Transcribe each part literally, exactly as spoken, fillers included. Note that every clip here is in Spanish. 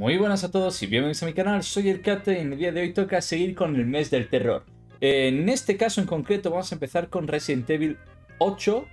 Muy buenas a todos y bienvenidos a mi canal, soy elKate y en el día de hoy toca seguir con el mes del terror. En este caso en concreto vamos a empezar con Resident Evil ocho,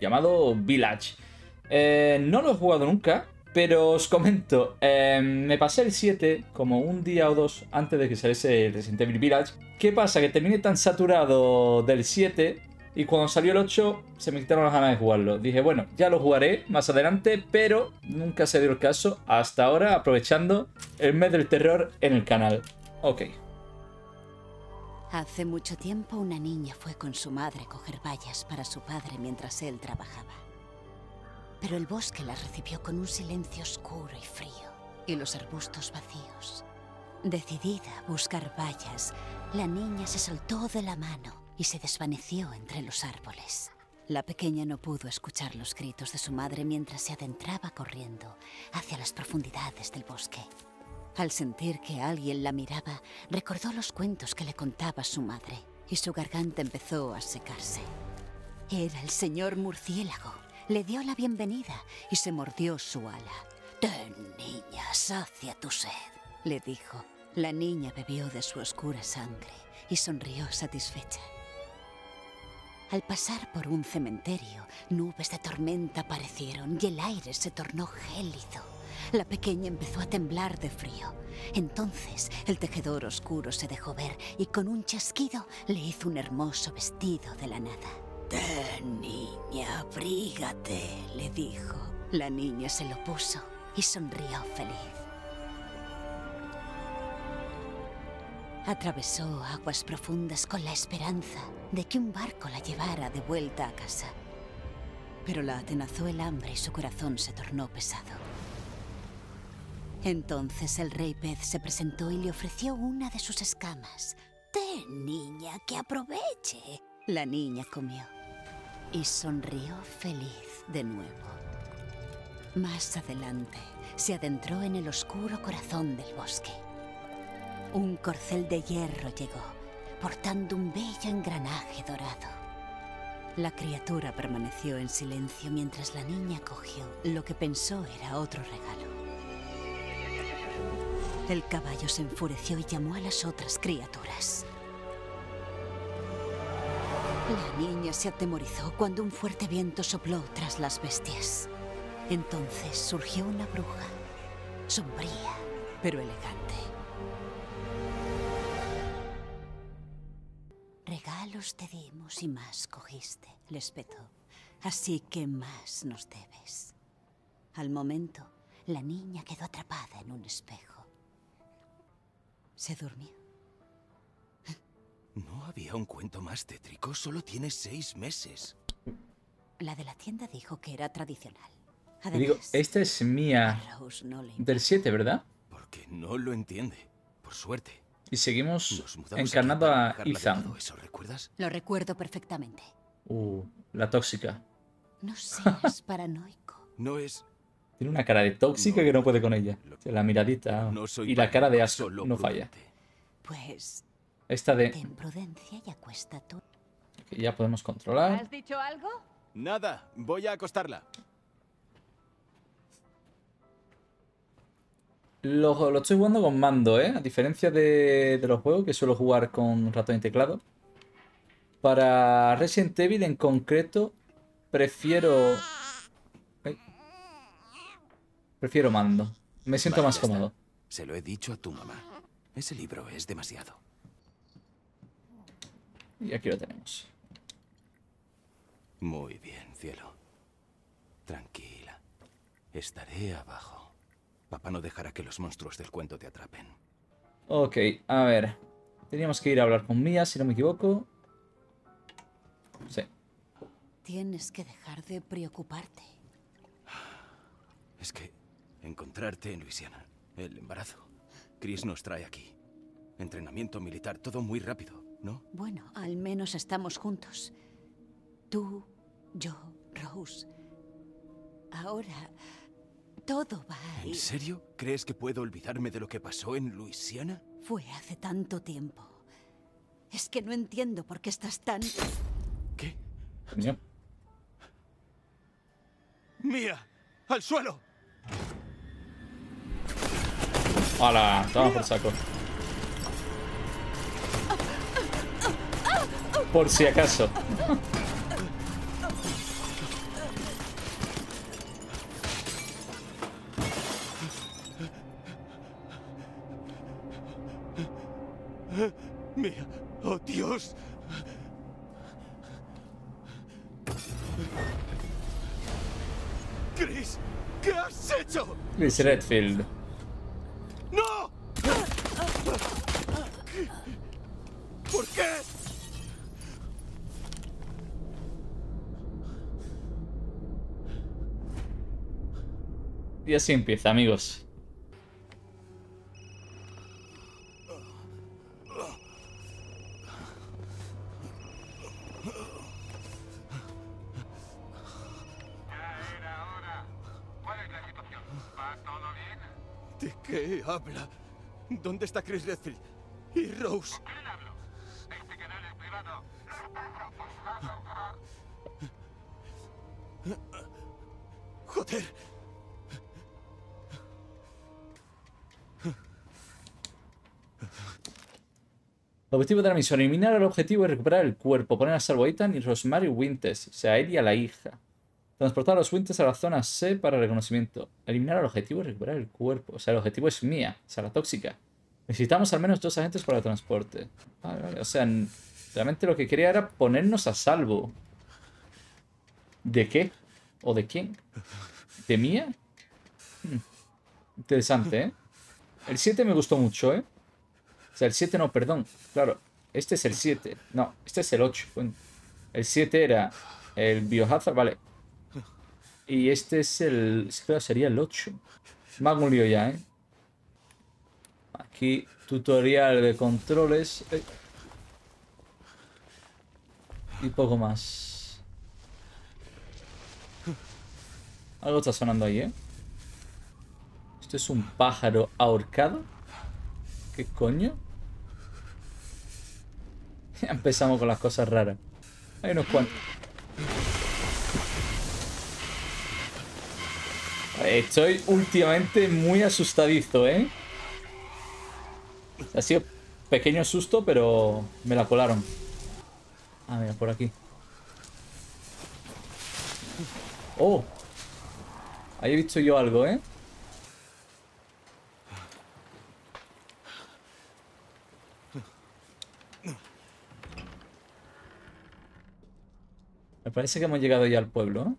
llamado Village. Eh, no lo he jugado nunca, pero os comento, eh, me pasé el siete como un día o dos antes de que saliese el Resident Evil Village. ¿Qué pasa? Que terminé tan saturado del siete... y cuando salió el ocho se me quitaron las ganas de jugarlo. Dije, bueno, ya lo jugaré más adelante, pero nunca se dio el caso hasta ahora, aprovechando el mes del terror en el canal. Ok. Hace mucho tiempo una niña fue con su madre a coger bayas para su padre mientras él trabajaba. Pero el bosque la recibió con un silencio oscuro y frío, y los arbustos vacíos. Decidida a buscar bayas, la niña se soltó de la mano y se desvaneció entre los árboles. La pequeña no pudo escuchar los gritos de su madre mientras se adentraba corriendo hacia las profundidades del bosque. Al sentir que alguien la miraba, recordó los cuentos que le contaba su madre y su garganta empezó a secarse. Era el señor murciélago. Le dio la bienvenida y se mordió su ala. «Ten, niña, sacia tu sed», le dijo. La niña bebió de su oscura sangre y sonrió satisfecha. Al pasar por un cementerio, nubes de tormenta aparecieron y el aire se tornó gélido. La pequeña empezó a temblar de frío. Entonces, el tejedor oscuro se dejó ver y con un chasquido le hizo un hermoso vestido de la nada. «Ten, niña, abrígate», le dijo. La niña se lo puso y sonrió feliz. Atravesó aguas profundas con la esperanza de que un barco la llevara de vuelta a casa. Pero la atenazó el hambre y su corazón se tornó pesado. Entonces el rey pez se presentó y le ofreció una de sus escamas. «Ten, niña, que aproveche». La niña comió y sonrió feliz de nuevo. Más adelante se adentró en el oscuro corazón del bosque. Un corcel de hierro llegó, portando un bello engranaje dorado. La criatura permaneció en silencio mientras la niña cogió lo que pensó era otro regalo. El caballo se enfureció y llamó a las otras criaturas. La niña se atemorizó cuando un fuerte viento sopló tras las bestias. Entonces surgió una bruja, sombría pero elegante. «Regalos te dimos y más cogiste», les petó. «Así que más nos debes». Al momento, la niña quedó atrapada en un espejo. Se durmió. ¿No había un cuento más tétrico? Solo tiene seis meses. La de la tienda dijo que era tradicional. Además, digo, esta es mía no del siete, ¿verdad? Porque no lo entiende, por suerte. Y seguimos encarnando a Ethan. ¿Eso recuerdas? Lo recuerdo perfectamente. Uh, la tóxica. No seas paranoico. No es... Tiene una cara de tóxica no, que no puede con ella. La miradita no y la cara de asco no falla. Pues... Esta de... Ten prudencia y acuesta tú. Que ya podemos controlar. ¿Has dicho algo? Nada, voy a acostarla. Lo, lo estoy jugando con mando, ¿eh? A diferencia de, de los juegos que suelo jugar con ratón y teclado. Para Resident Evil en concreto, prefiero... ¿eh? Prefiero mando. Me siento vale, más cómodo. Está. Se lo he dicho a tu mamá. Ese libro es demasiado. Y aquí lo tenemos. Muy bien, cielo. Tranquila. Estaré abajo. Papá no dejará que los monstruos del cuento te atrapen. Ok, a ver. Teníamos que ir a hablar con Mia, si no me equivoco. Sí. Tienes que dejar de preocuparte. Es que encontrarte en Luisiana, el embarazo. Chris nos trae aquí. Entrenamiento militar, todo muy rápido, ¿no? Bueno, al menos estamos juntos. Tú, yo, Rose. Ahora... todo va a ir. ¿En serio? ¿Crees que puedo olvidarme de lo que pasó en Luisiana? Fue hace tanto tiempo. Es que no entiendo por qué estás tan... ¿Qué? ¿Mía? ¡Mía! ¡Al suelo! ¡Hala! Toma por saco. Por si acaso. Mira, oh Dios. Chris, ¿qué has hecho? Chris Redfield. ¡No! ¿Por qué? Y así empieza, amigos. Habla. ¿Dónde está Chris Redfield? ¿Y Rose? ¿Con quién hablo? Este canal es privado. Joder. El objetivo de la misión: eliminar el objetivo y recuperar el cuerpo. Poner a salvo a Ethan y Rosemary Winters, o sea, él y a la hija. Transportar a los Winters a la zona C para reconocimiento. Eliminar al objetivo y recuperar el cuerpo. O sea, el objetivo es mía. O sea, la tóxica. Necesitamos al menos dos agentes para el transporte. Vale, vale. O sea, realmente lo que quería era ponernos a salvo. ¿De qué? ¿O de quién? ¿De mía? Hmm. Interesante, ¿eh? El siete me gustó mucho, ¿eh? O sea, el siete no, perdón. Claro, este es el siete. No, este es el ocho. El siete era el Biohazard, vale. Y este es el... Claro, sería el ocho. Me hago un lío ya, ¿eh? Aquí, tutorial de controles. Eh. Y poco más. Algo está sonando ahí, ¿eh? ¿Esto es un pájaro ahorcado? ¿Qué coño? Ya empezamos con las cosas raras. Hay unos cuantos. Estoy últimamente muy asustadizo, ¿eh? Ha sido pequeño susto, pero me la colaron. Ah, mira, por aquí. Oh. Ahí he visto yo algo, ¿eh? Me parece que hemos llegado ya al pueblo, ¿eh?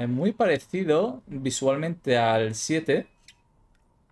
Es muy parecido visualmente al siete.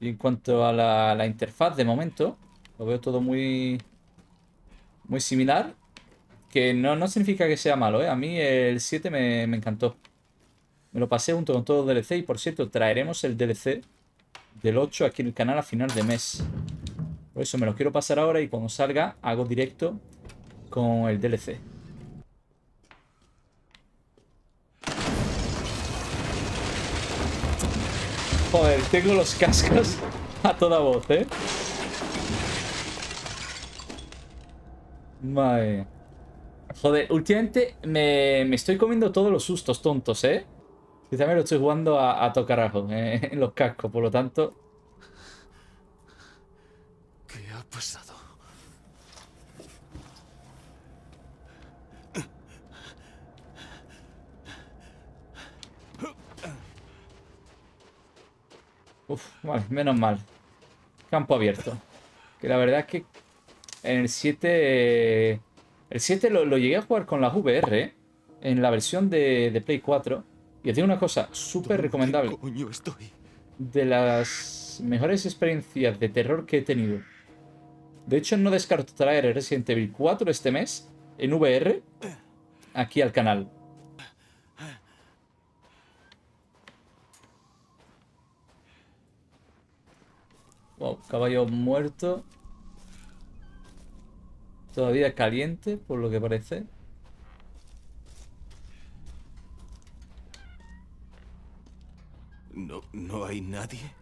Y en cuanto a la, la interfaz, de momento, lo veo todo muy muy similar. Que no, no significa que sea malo, ¿eh? A mí el siete me, me encantó. Me lo pasé junto con todo el D L C. Y por cierto, traeremos el D L C del ocho aquí en el canal a final de mes. Por eso me lo quiero pasar ahora y cuando salga hago directo con el D L C. Joder, tengo los cascos a toda voz, ¿eh? Madre. Joder, últimamente me, me estoy comiendo todos los sustos tontos, ¿eh? Y también lo estoy jugando a, a tocarajo, ¿eh? En los cascos, por lo tanto... ¿Qué ha pasado? Uf, vale, menos mal. Campo abierto. Que la verdad es que en el siete... Eh, el siete lo, lo llegué a jugar con la V R, eh, en la versión de, de Play cuatro. Y os digo una cosa, súper recomendable. De las mejores experiencias de terror que he tenido. De hecho, no descarto traer el Resident Evil cuatro este mes, en V R, aquí al canal. Wow, caballo muerto. Todavía caliente, por lo que parece. No, no hay nadie.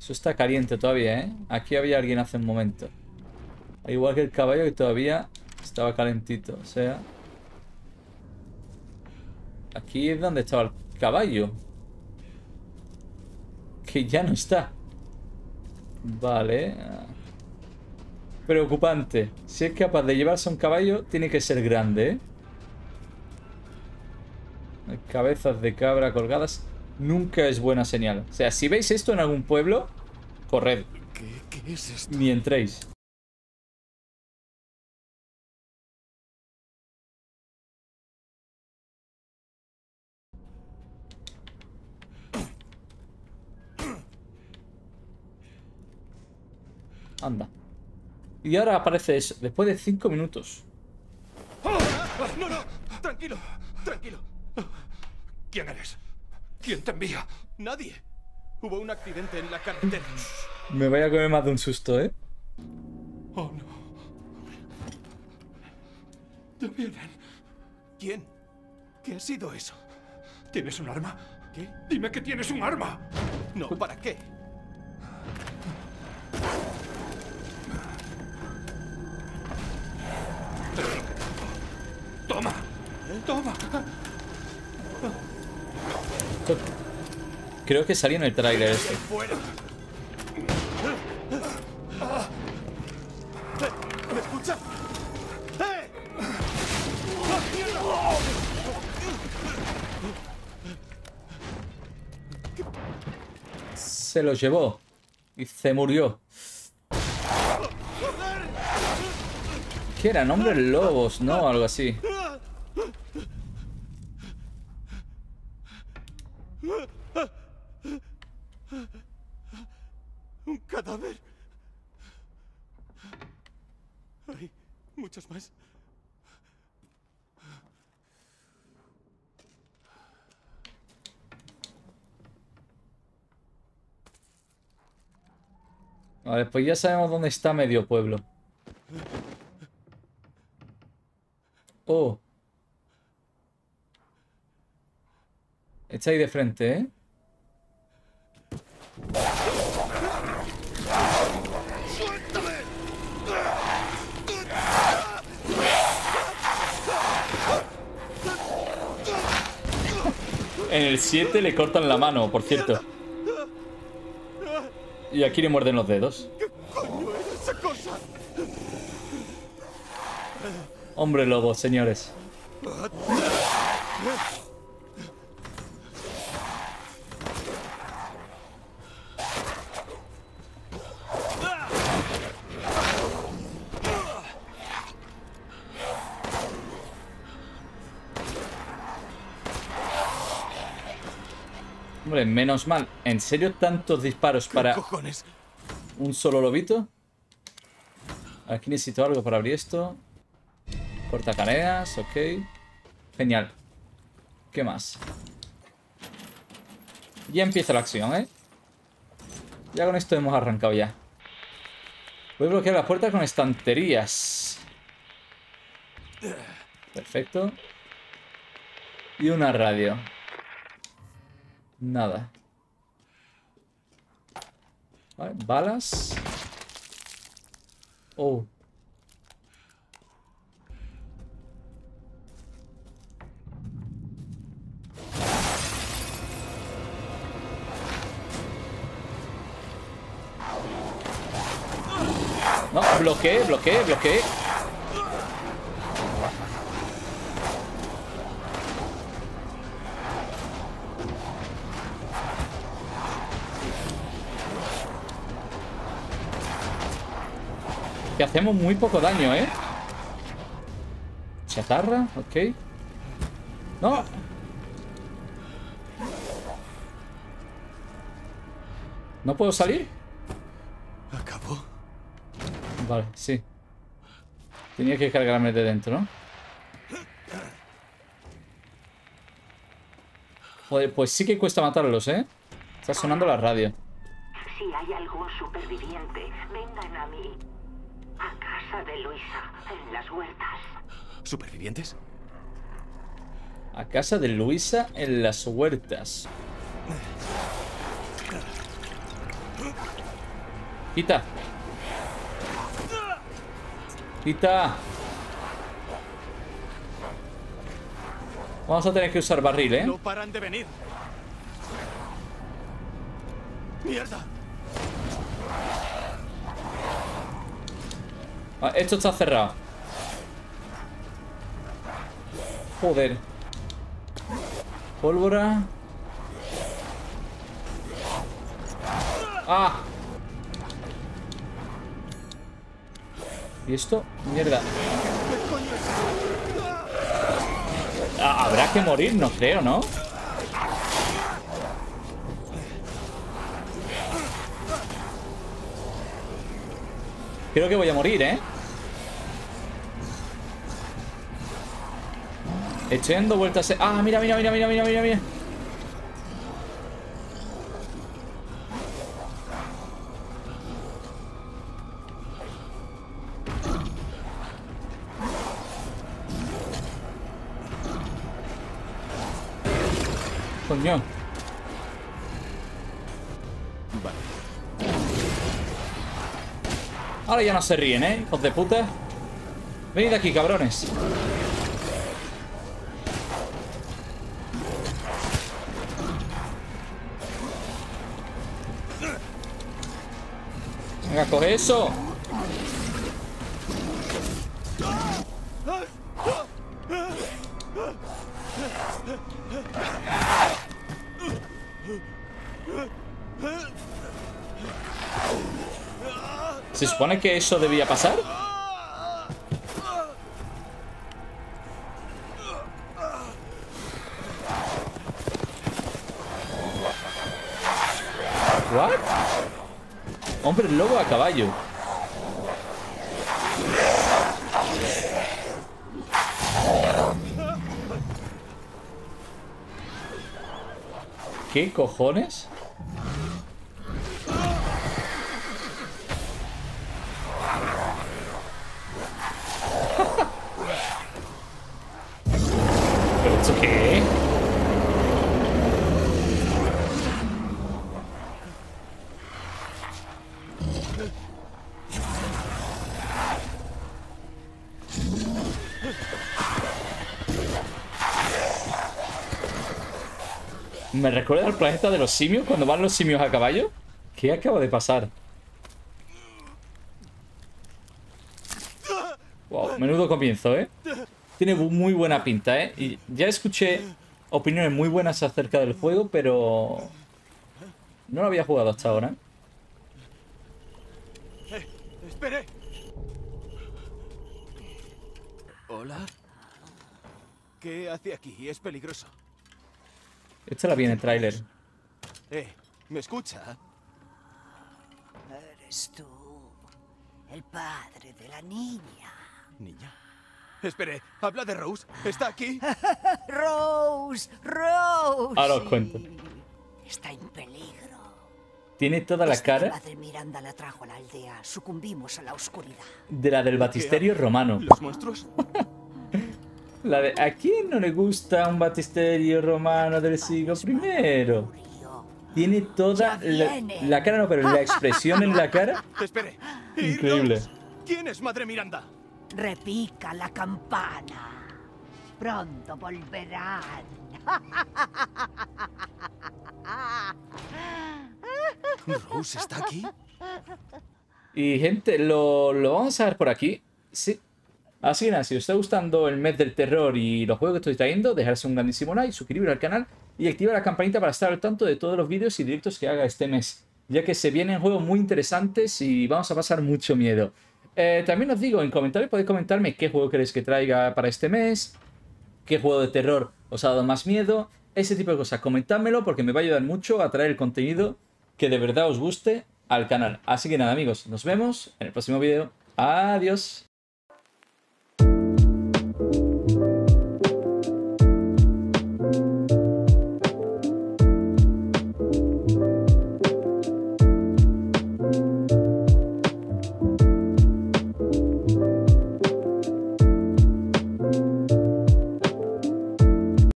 Eso está caliente todavía, ¿eh? Aquí había alguien hace un momento. Al igual que el caballo que todavía estaba calentito, o sea... Aquí es donde estaba el caballo. Que ya no está. Vale. Preocupante. Si es capaz de llevarse un caballo, tiene que ser grande, ¿eh? Cabezas de cabra colgadas nunca es buena señal. O sea, si veis esto en algún pueblo, corred. ¿Qué, qué es esto? Ni entréis. Anda. Y ahora aparece eso, después de cinco minutos. No, no, tranquilo, tranquilo. ¿Quién eres? ¿Quién te envía? Nadie. Hubo un accidente en la carretera. Me voy a comer más de un susto, ¿eh? Oh, no. ¿Te vienen? ¿Quién? ¿Qué ha sido eso? ¿Tienes un arma? ¿Qué? Dime que tienes un arma. No, ¿para qué? Toma, toma. Creo que salía en el tráiler este. ¿Me escucha? Se lo llevó y se murió. ¿Qué eran? Hombres lobos, ¿no? Algo así. Un cadáver. Hay muchos más. Vale, pues ya sabemos dónde está medio pueblo. Oh. Está ahí de frente, ¿eh? En el siete le cortan la mano, por cierto. Y aquí le muerden los dedos. ¿Qué coño era esa cosa? Hombre lobo, señores. Hombre, menos mal. ¿En serio tantos disparos para un solo lobito? Aquí necesito algo para abrir esto. Cortacaneas, ok. Genial. ¿Qué más? Ya empieza la acción, ¿eh? Ya con esto hemos arrancado ya. Voy a bloquear la puerta con estanterías. Perfecto. Y una radio. Nada. Vale, balas. Oh. No, bloqueé, bloqueé, bloqueé. Que hacemos muy poco daño, ¿eh? Chatarra, ok. No. ¿No puedo salir? ¿Acabó? Vale, sí. Tenía que cargarme de dentro, ¿no? Joder, pues sí que cuesta matarlos, ¿eh? Está sonando la radio. Si hay algún superviviente, vengan a mí. A casa de Luisa, en las huertas. ¿Supervivientes? A casa de Luisa, en las huertas. Quita. Quita. Vamos a tener que usar barril, ¿eh? No paran de venir. ¡Mierda! Ah, esto está cerrado. Joder. Pólvora. Ah. ¿Y esto? Mierda. Ah, habrá que morir, no creo, ¿no? Creo que voy a morir, ¿eh? Estoy dando vueltas. Ah, mira, mira, mira, mira, mira, mira, mira. Coño. Ahora ya no se ríen, ¿eh? Hijos de puta. Venid aquí, cabrones. Venga, coge eso. ¿Se supone que eso debía pasar? ¿What? Hombre lobo a caballo. ¿Qué cojones? ¿Me recuerda al planeta de los simios cuando van los simios a caballo? ¿Qué acaba de pasar? Wow, menudo comienzo, ¿eh? Tiene muy buena pinta, ¿eh? Y ya escuché opiniones muy buenas acerca del juego, pero no lo había jugado hasta ahora. ¡Eh! ¡Espere! ¿Hola? ¿Qué hace aquí? Es peligroso. Esta la viene el tráiler. Eh, ¿me escucha? Eres tú, el padre de la niña. ¿Niña? Espere, habla de Rose. ¿Está aquí? Rose, Rose. Ahora os cuento. Está en peligro. Tiene toda la cara. Madre Miranda la trajo a la aldea. Sucumbimos a la oscuridad. De la del batisterio romano. ¿Los monstruos? La de, ¿a quién no le gusta un batisterio romano del siglo primero? Tiene toda la, la cara, no, pero la expresión en la cara. Espere. Increíble. ¿Quién es Madre Miranda? Repica la campana. Pronto volverán. ¿Rose está aquí? Y gente, lo, lo vamos a ver por aquí. Sí. Así que nada, si os está gustando el mes del terror y los juegos que estoy trayendo, dejarse un grandísimo like, suscribiros al canal y activar la campanita para estar al tanto de todos los vídeos y directos que haga este mes, ya que se vienen juegos muy interesantes y vamos a pasar mucho miedo. Eh, también os digo, en comentarios podéis comentarme qué juego queréis que traiga para este mes, qué juego de terror os ha dado más miedo, ese tipo de cosas. Comentádmelo porque me va a ayudar mucho a traer el contenido que de verdad os guste al canal. Así que nada amigos, nos vemos en el próximo vídeo. Adiós.